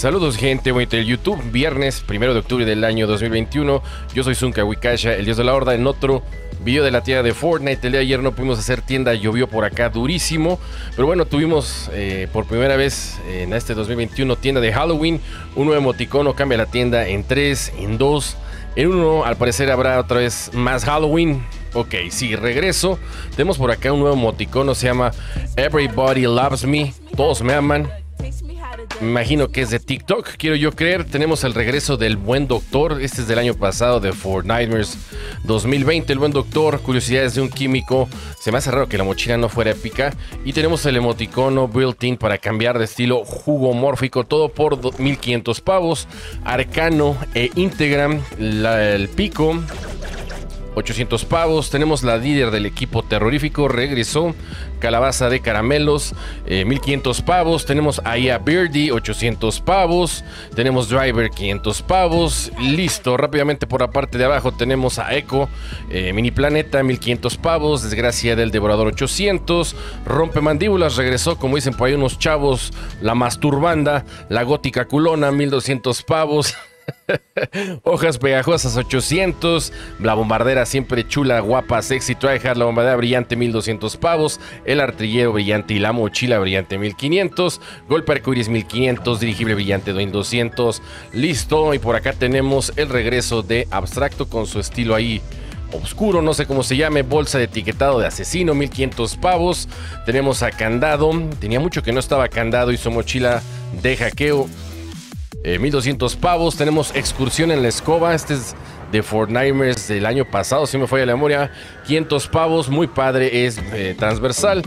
Saludos gente bonita del YouTube, viernes 1 de octubre del año 2021. Yo soy Sunka Wicasa, el dios de la horda, en otro video de la tienda de Fortnite. El día de ayer no pudimos hacer tienda, llovió por acá durísimo. Pero bueno, tuvimos por primera vez en este 2021 tienda de Halloween. Un nuevo emoticono cambia la tienda en 3, en 2, en 1. Al parecer habrá otra vez más Halloween. Ok, sí, regreso. Tenemos por acá un nuevo emoticono, se llama Everybody Loves Me, todos me aman. Me imagino que es de TikTok, quiero yo creer. Tenemos el regreso del Buen Doctor. Este es del año pasado, de Fortnitmares 2020. El Buen Doctor, curiosidades de un químico. Se me hace raro que la mochila no fuera épica. Y tenemos el emoticono built-in para cambiar de estilo jugomórfico. Todo por 1500 pavos. Arcano e Instagram. El pico, 800 pavos. Tenemos la líder del equipo terrorífico, regresó. Calabaza de caramelos, 1500 pavos. Tenemos ahí a Birdie, 800 pavos. Tenemos Driver, 500 pavos. Listo, rápidamente por la parte de abajo tenemos a Echo, Mini Planeta, 1500 pavos. Desgracia del Devorador, 800. Rompe Mandíbulas, regresó, como dicen por ahí unos chavos. La Masturbanda, la Gótica Culona, 1200 pavos. Hojas pegajosas, 800. La bombardera siempre chula, guapa, sexy, tryhard. La bombardera brillante, 1200 pavos. El artillero brillante y la mochila brillante, 1500. Golpe arcoiris, 1500. Dirigible brillante, 200. Listo. Y por acá tenemos el regreso de Abstracto con su estilo ahí oscuro, no sé cómo se llame. Bolsa de etiquetado de asesino, 1500 pavos. Tenemos a Candado. Tenía mucho que no estaba Candado y su mochila de hackeo, 1200 pavos. Tenemos Excursión en la Escoba. Este es de Fortnitmares del año pasado, si me falla la memoria, 500 pavos. Muy padre, es transversal.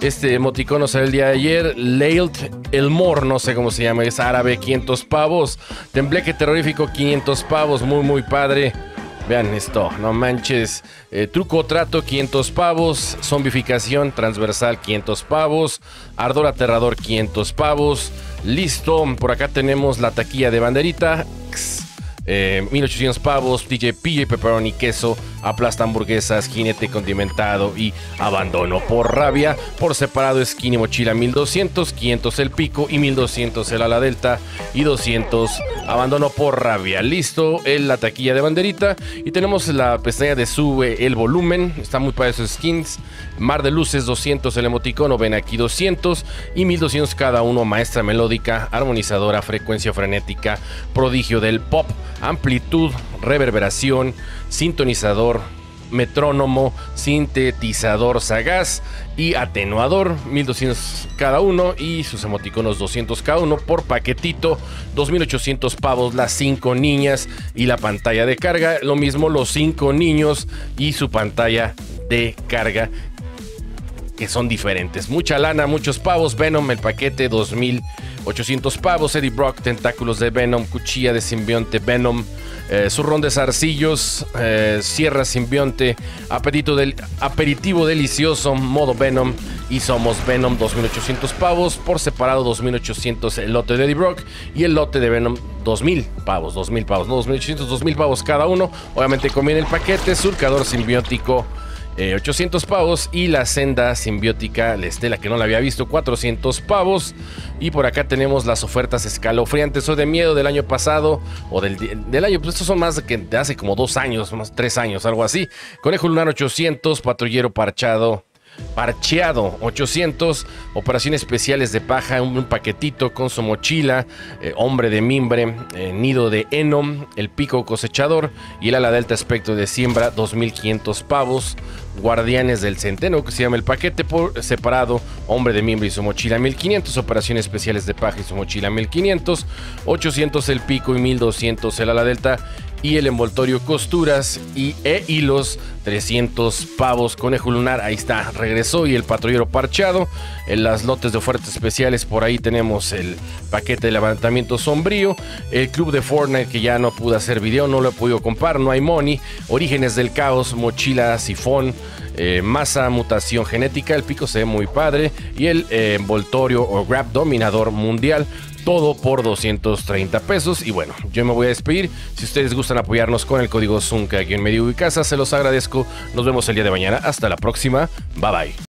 Este emoticono salió el día de ayer. Lailt Elmore, no sé cómo se llama, es árabe, 500 pavos. Tembleque terrorífico, 500 pavos. Muy, muy padre. Vean esto, no manches. Truco o trato, 500 pavos. Zombificación transversal, 500 pavos. Ardor aterrador, 500 pavos. Listo, por acá tenemos la taquilla de banderita, 1800 pavos. DJ PJ, pepperoni, queso, aplasta hamburguesas, jinete condimentado y abandono por rabia. Por separado, skin y mochila, 1200, 500 el pico y 1200 el ala delta y 200 abandono por rabia. Listo, en la taquilla de banderita. Y tenemos la pestaña de sube el volumen, está muy para esos skins. Mar de luces, 200 el emoticono, ven aquí, 200 y 1200 cada uno. Maestra melódica, armonizadora, frecuencia frenética, prodigio del pop, amplitud, reverberación, sintonizador, metrónomo, sintetizador sagaz y atenuador, 1200 cada uno. Y sus emoticonos, 200 cada uno por paquetito, 2800 pavos. Las 5 niñas y la pantalla de carga, lo mismo los 5 niños y su pantalla de carga, que son diferentes. Mucha lana, muchos pavos. Venom, el paquete, 2800 pavos. Eddie Brock, tentáculos de Venom, cuchilla de simbionte Venom, zurrón de zarcillos, sierra simbionte, aperitivo delicioso, modo Venom y somos Venom, 2800 pavos. Por separado, 2800 el lote de Eddie Brock y el lote de Venom, 2000 pavos, no 2800, 2000 pavos cada uno. Obviamente conviene el paquete. Surcador simbiótico, 800 pavos. Y la senda simbiótica, la estela, que no la había visto, 400 pavos. Y por acá tenemos las ofertas escalofriantes o de miedo del año pasado o del año, pues estos son más de hace como 2 años, más 3 años, algo así. Conejo lunar, 800. Patrullero parcheado, 800. Operaciones especiales de paja, un paquetito con su mochila, hombre de mimbre, nido de heno, el pico cosechador y el ala delta espectro de siembra, 2500 pavos. Guardianes del centeno, que se llama el paquete, por separado, hombre de mimbre y su mochila, 1500. Operaciones especiales de paja y su mochila, 1500. 800 el pico y 1200 el ala delta. Y el envoltorio, costuras e hilos, 300 pavos. Conejo lunar, ahí está, regresó. Y el patrullero parchado. En las lotes de ofertas especiales, por ahí tenemos el paquete de levantamiento sombrío. El club de Fortnite, que ya no pude hacer video, no lo he podido comprar, no hay money. Orígenes del caos, mochila sifón, masa, mutación genética. El pico se ve muy padre. Y el envoltorio o grab dominador mundial. Todo por 230 pesos. Y bueno, yo me voy a despedir. Si ustedes gustan apoyarnos con el código Sunka-Wicasa, se los agradezco. Nos vemos el día de mañana. Hasta la próxima. Bye bye.